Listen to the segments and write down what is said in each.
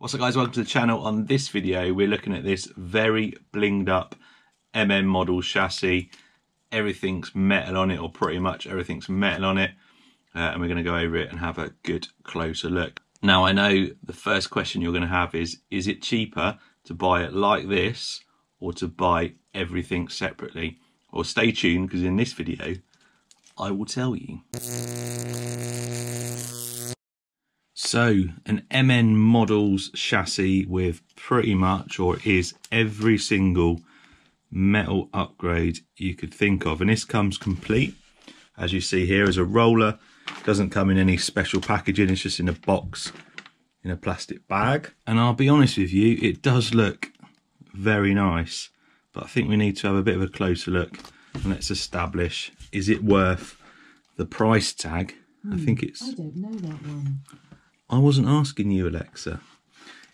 What's up guys, welcome to the channel. On this video we're looking at this very blinged up MN model chassis. Everything's metal on it, or pretty much everything's metal on it, and we're going to go over it and have a good closer look. Now I know the first question you're going to have is it cheaper to buy it like this or to buy everything separately? Well, stay tuned, because in this video I will tell you. So an MN Models chassis with pretty much, or is, every single metal upgrade you could think of, and this comes complete, as you see here, as a roller. It doesn't come in any special packaging, it's just in a box in a plastic bag, and I'll be honest with you, it does look very nice, but I think we need to have a bit of a closer look, and let's establish, is it worth the price tag? I think it's... I don't know that one. I wasn't asking you, Alexa.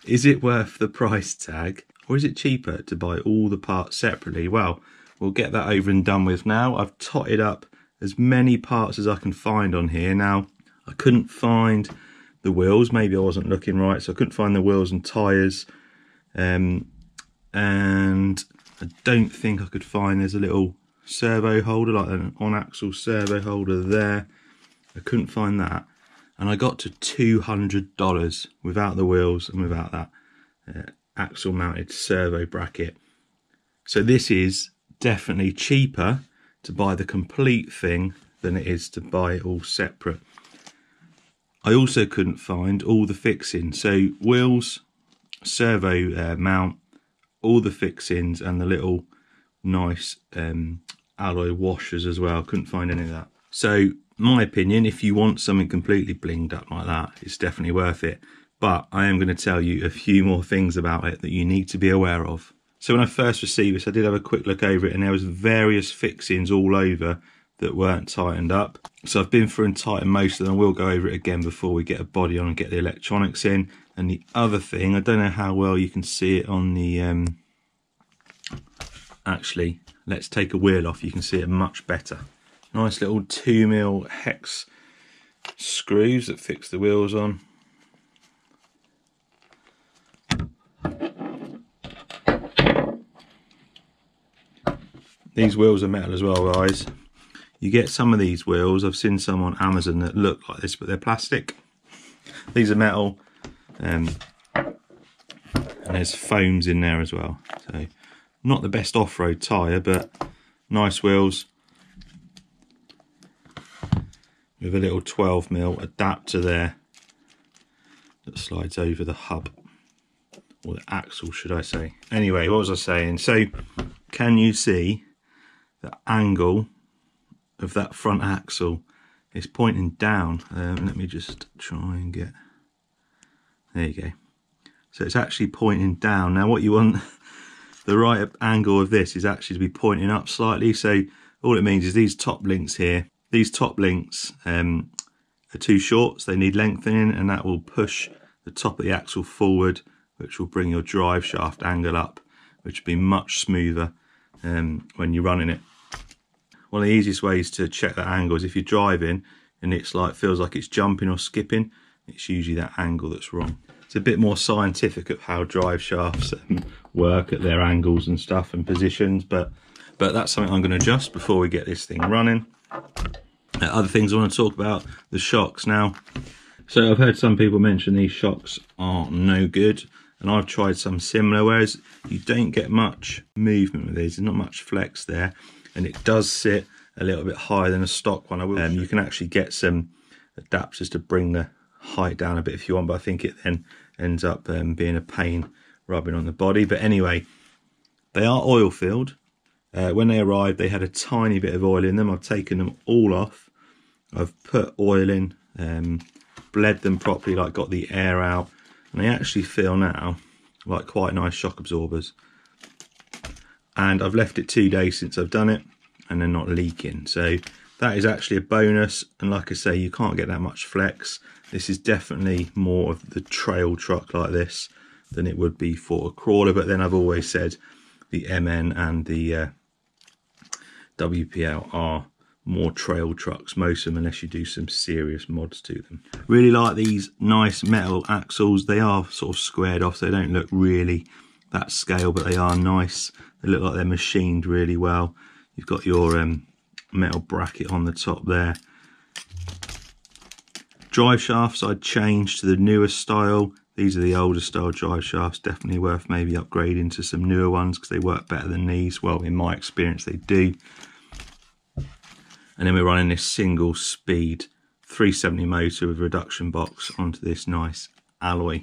Is it worth the price tag, or is it cheaper to buy all the parts separately? Well, we'll get that over and done with now. I've totted up as many parts as I can find on here. Now, I couldn't find the wheels. Maybe I wasn't looking right, so I couldn't find the wheels and tyres. And I don't think I could find... There's a little servo holder, like an on-axle servo holder there. I couldn't find that, and I got to $200 without the wheels and without that axle mounted servo bracket. So this is definitely cheaper to buy the complete thing than it is to buy it all separate. I also couldn't find all the fixing, so wheels, servo mount, all the fixings, and the little nice alloy washers as well. Couldn't find any of that. So my opinion, if you want something completely blinged up like that, it's definitely worth it. But I am going to tell you a few more things about it that you need to be aware of. So when I first received this, I did have a quick look over it, and there was various fixings all over that weren't tightened up. So I've been through and tightened most of them. We'll go over it again before we get a body on and get the electronics in. And the other thing, I don't know how well you can see it on the... Actually, let's take a wheel off. You can see it much better. Nice little 2mm hex screws that fix the wheels on. These wheels are metal as well, guys. You get some of these wheels, I've seen some on Amazon that look like this, but they're plastic. These are metal, and there's foams in there as well. So not the best off-road tyre, but nice wheels. With a little 12mm adapter there that slides over the hub, or the axle should I say. Anyway, what was I saying? So can you see the angle of that front axle is pointing down? Let me just try and get, there you go. So it's actually pointing down. Now what you want, the right angle of this is actually to be pointing up slightly. So all it means is these top links here, these top links are too short, so they need lengthening, and that will push the top of the axle forward, which will bring your drive shaft angle up, which will be much smoother when you're running it. One of the easiest ways to check that angle is if you're driving and it's like feels like it's jumping or skipping, it's usually that angle that's wrong. It's a bit more scientific of how drive shafts work at their angles and stuff and positions, but that's something I'm going to adjust before we get this thing running. Other things I want to talk about, the shocks now. So I've heard some people mention these shocks are no good, and I've tried some similar, whereas you don't get much movement with these, there's not much flex there, and it does sit a little bit higher than a stock one. You can actually get some adapters to bring the height down a bit if you want, but I think it then ends up being a pain rubbing on the body. But anyway, they are oil filled. When they arrived, they had a tiny bit of oil in them. I've taken them all off. I've put oil in, bled them properly, like got the air out. And they actually feel now like quite nice shock absorbers. And I've left it 2 days since I've done it, and they're not leaking. So that is actually a bonus. And like I say, you can't get that much flex. This is definitely more of the trail truck like this than it would be for a crawler. But then I've always said the MN and the WPL are more trail trucks, most of them, unless you do some serious mods to them. Really like these nice metal axles. They are sort of squared off, so they don't look really that scale, but they are nice. They look like they're machined really well. You've got your metal bracket on the top there. Drive shafts I changed to the newer style. These are the older style drive shafts, definitely worth maybe upgrading to some newer ones because they work better than these. Well, in my experience they do. And then we're running this single speed 370 motor with reduction box onto this nice alloy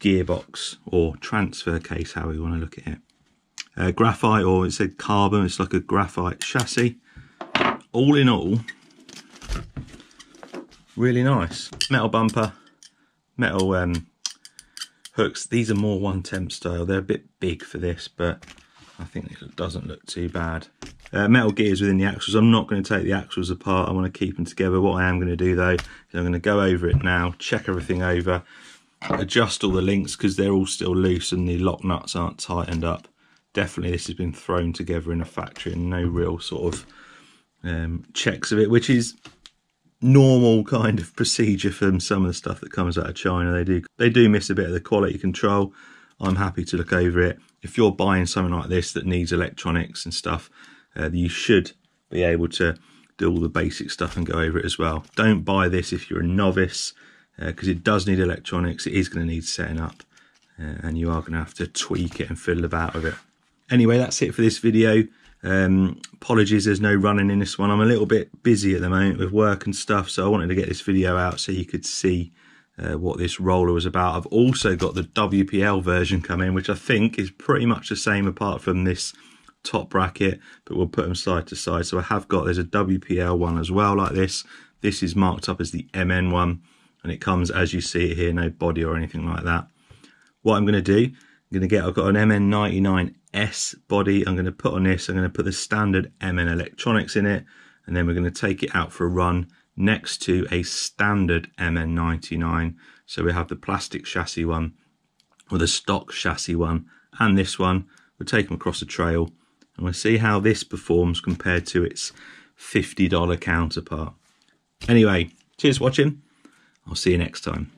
gearbox or transfer case, how we want to look at it. Graphite, or it said carbon, it's like a graphite chassis. All in all, really nice. Metal bumper, metal hooks. These are more 1/10 style. They're a bit big for this, but I think it doesn't look too bad. Metal gears within the axles. I'm not going to take the axles apart. I want to keep them together. What I am going to do though, is I'm going to go over it now, check everything over, adjust all the links because they're all still loose and the lock nuts aren't tightened up. Definitely this has been thrown together in a factory and no real sort of checks of it, which is normal kind of procedure from some of the stuff that comes out of China. They do miss a bit of the quality control. I'm happy to look over it. If you're buying something like this that needs electronics and stuff, you should be able to do all the basic stuff and go over it as well. Don't buy this if you're a novice because it does need electronics. It is going to need setting up and you are going to have to tweak it and fiddle about with it. Anyway, that's it for this video. Apologies, there's no running in this one. I'm a little bit busy at the moment with work and stuff, so I wanted to get this video out so you could see what this roller was about. I've also got the WPL version coming, which I think is pretty much the same apart from this top bracket, but we'll put them side to side. So I have got, there's a WPL one as well like this. This is marked up as the MN one, and it comes as you see it here, no body or anything like that. What I'm going to do, I've got an MN99 S body. I'm going to put on this, I'm going to put the standard MN electronics in it, and then we're going to take it out for a run next to a standard MN99. So we have the plastic chassis one, or the stock chassis one, and this one. We'll take them across the trail and we'll see how this performs compared to its $50 counterpart. Anyway, cheers for watching. I'll see you next time.